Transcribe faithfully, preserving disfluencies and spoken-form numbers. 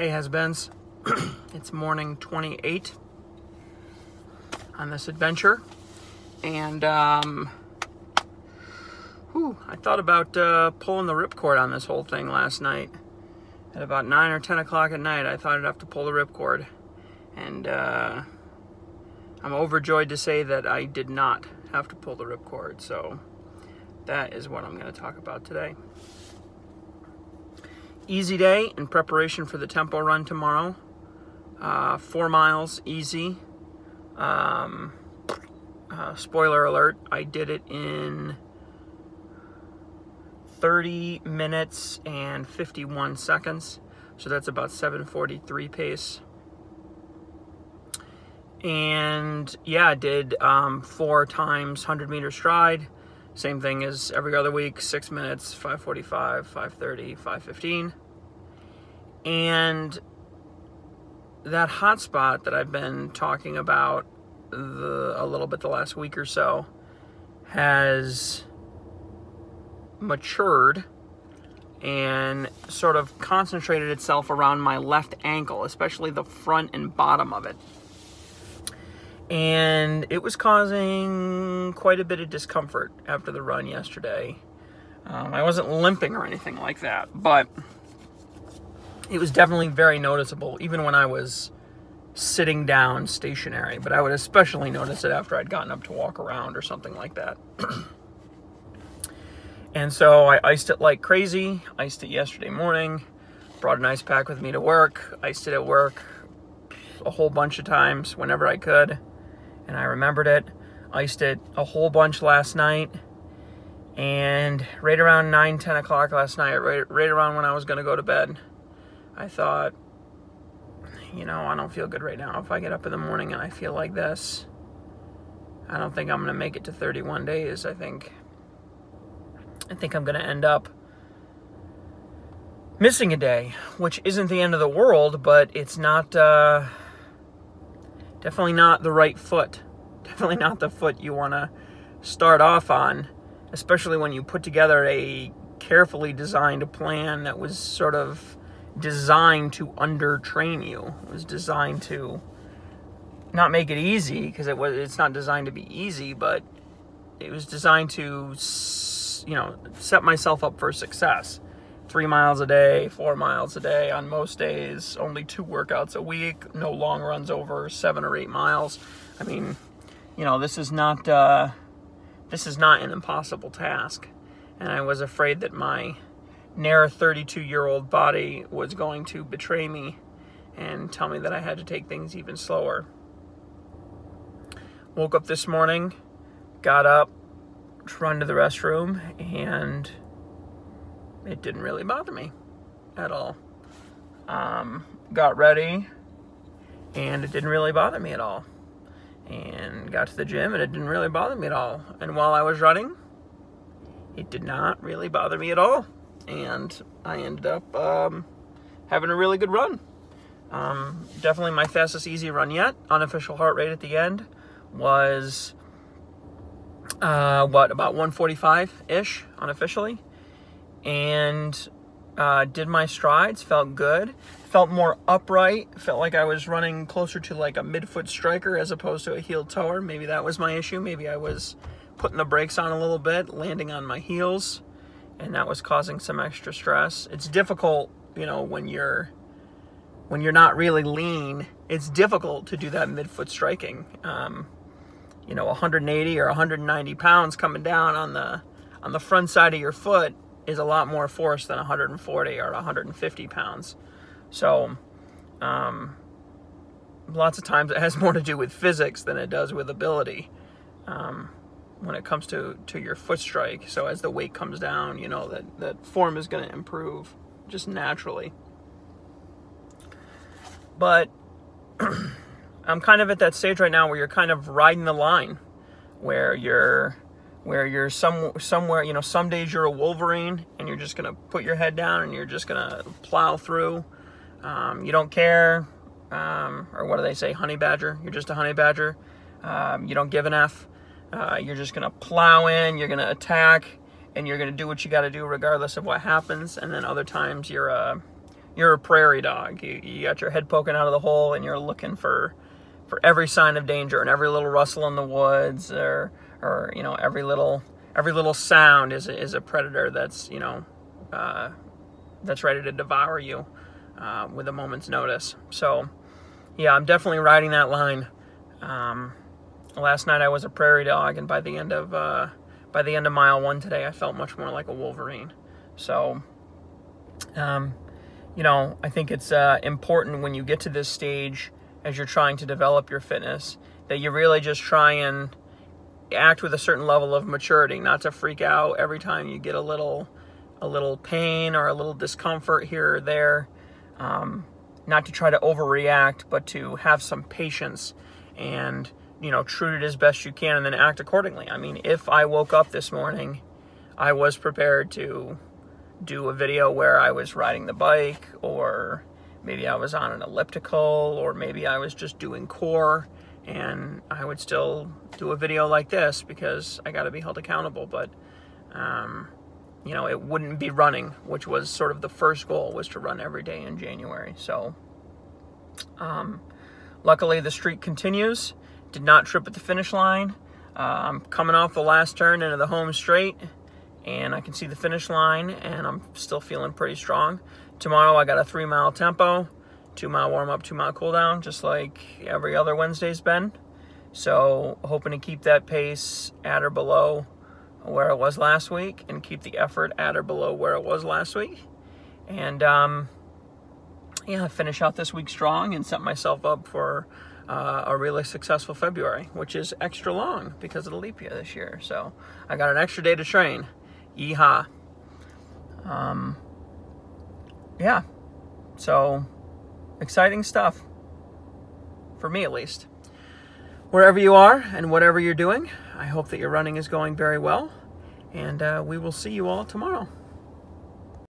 Hey has-beens, it's morning twenty-eight on this adventure, and um, whew, I thought about uh, pulling the ripcord on this whole thing last night. At about nine or ten o'clock at night, I thought I'd have to pull the ripcord, and uh, I'm overjoyed to say that I did not have to pull the ripcord, so that is what I'm going to talk about today. Easy day in preparation for the tempo run tomorrow. Uh, four miles, easy. Um, uh, spoiler alert, I did it in thirty minutes and fifty-one seconds. So that's about seven forty-three pace. And yeah, I did um, four times one hundred meter stride. Same thing as every other week, six minutes, five forty-five, five thirty, five fifteen. And that hot spot that I've been talking about the, a little bit the last week or so has matured and sort of concentrated itself around my left ankle, especially the front and bottom of it. And it was causing quite a bit of discomfort after the run yesterday. Um, I wasn't limping or anything like that, but it was definitely very noticeable, even when I was sitting down stationary. But I would especially notice it after I'd gotten up to walk around or something like that. And so I iced it like crazy. Iced it yesterday morning. Brought an ice pack with me to work. Iced it at work a whole bunch of times whenever I could. And I remembered it, iced it a whole bunch last night, and right around nine, ten o'clock last night, right, right around when I was going to go to bed, I thought, you know, I don't feel good right now. If I get up in the morning and I feel like this, I don't think I'm going to make it to thirty-one days. I think, I think I'm going to end up missing a day, which isn't the end of the world, but it's not... Uh, Definitely not the right foot. Definitely not the foot you want to start off on, especially when you put together a carefully designed plan that was sort of designed to undertrain you. It was designed to not make it easy, because it was, it's not designed to be easy, but it was designed to, you know, set myself up for success. Three miles a day, four miles a day on most days, only two workouts a week, no long runs over seven or eight miles. I mean, you know, this is not uh, this is not an impossible task. And I was afraid that my near thirty-two-year-old body was going to betray me and tell me that I had to take things even slower. Woke up this morning, got up, run to the restroom, and it didn't really bother me at all. Um, got ready, and it didn't really bother me at all. And got to the gym, and it didn't really bother me at all. And while I was running, it did not really bother me at all. And I ended up um, having a really good run. Um, definitely my fastest easy run yet. Unofficial heart rate at the end was, uh, what, about one forty-five-ish unofficially. And uh, did my strides, felt good, felt more upright, felt like I was running closer to like a midfoot striker as opposed to a heel tower. Maybe that was my issue. Maybe I was putting the brakes on a little bit, landing on my heels, and that was causing some extra stress. It's difficult, you know, when you're when you're not really lean, it's difficult to do that midfoot striking. Um, you know, one eighty or one ninety pounds coming down on the on the front side of your foot is a lot more force than one forty or one fifty pounds. So, um, lots of times it has more to do with physics than it does with ability um, when it comes to, to your foot strike. So as the weight comes down, you know, that, that form is going to improve just naturally. But I'm kind of at that stage right now where you're kind of riding the line, where you're... where you're some, somewhere, you know, some days you're a Wolverine and you're just going to put your head down and you're just going to plow through. Um, you don't care. Um, or what do they say? Honey badger. You're just a honey badger. Um, you don't give an F. Uh, you're just going to plow in. You're going to attack. And you're going to do what you got to do regardless of what happens. And then other times you're a, you're a prairie dog. You, you got your head poking out of the hole, and you're looking for for every sign of danger and every little rustle in the woods, or or you know, every little every little sound is is a predator that's you know uh, that's ready to devour you uh, with a moment's notice. So yeah, I'm definitely riding that line. Um, last night I was a prairie dog, and by the end of uh, by the end of mile one today, I felt much more like a wolverine. So. Um, you know, I think it's uh, important when you get to this stage as you're trying to develop your fitness that you really just try and act with a certain level of maturity, not to freak out every time you get a little a little pain or a little discomfort here or there, um, not to try to overreact, but to have some patience and, you know, treat it as best you can and then act accordingly. I mean, if I woke up this morning, I was prepared to do a video where I was riding the bike, or maybe I was on an elliptical, or maybe I was just doing core, and I would still do a video like this because I got to be held accountable. But um, you know, it wouldn't be running, which was sort of the first goal, was to run every day in January. So um, luckily the streak continues. Did not trip at the finish line. uh, I'm coming off the last turn into the home straight, and I can see the finish line, and I'm still feeling pretty strong. Tomorrow I got a three mile tempo, two mile warm up, two mile cool down, just like every other Wednesday's been. So hoping to keep that pace at or below where it was last week, and keep the effort at or below where it was last week. And um, yeah, finish out this week strong and set myself up for Uh, a really successful February, which is extra long because of the leap year this year. So I got an extra day to train. Yeehaw. Um, yeah. So exciting stuff. For me, at least. Wherever you are and whatever you're doing, I hope that your running is going very well. And uh, we will see you all tomorrow.